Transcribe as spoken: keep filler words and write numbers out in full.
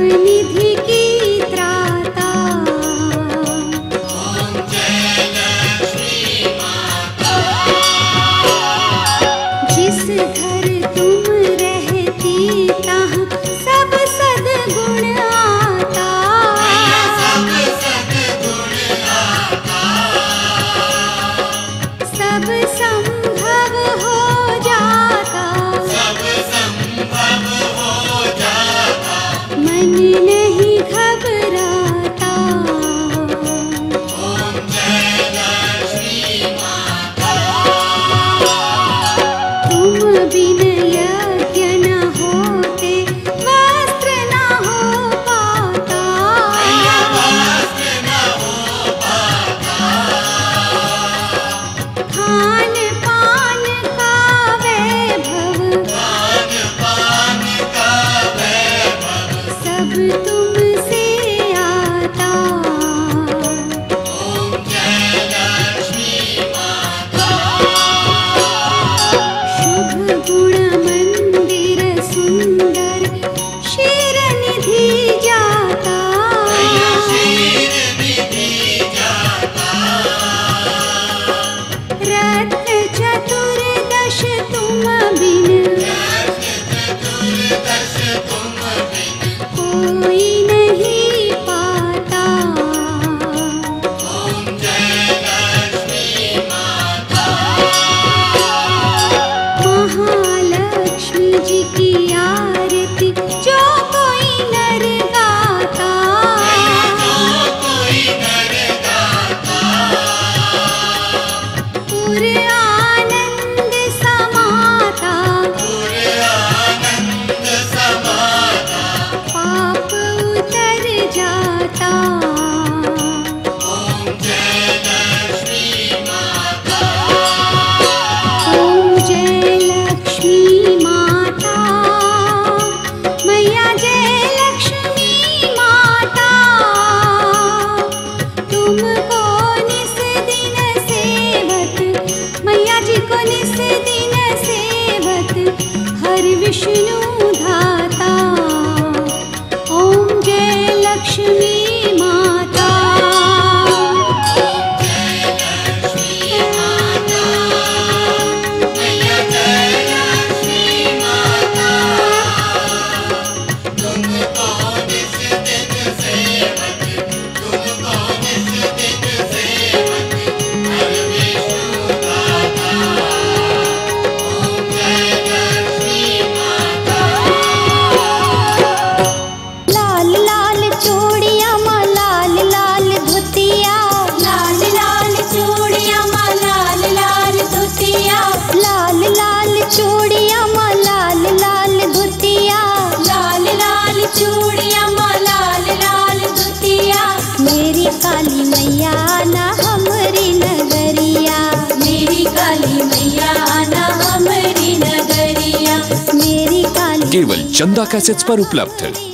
निधि की चूड़िया लाल लाल दुतिया मेरी काली मैया ना हमरी नगरिया, मेरी काली मैया ना हमरी नगरिया, मेरी काली। केवल चंदा कैसेट्स पर उपलब्ध।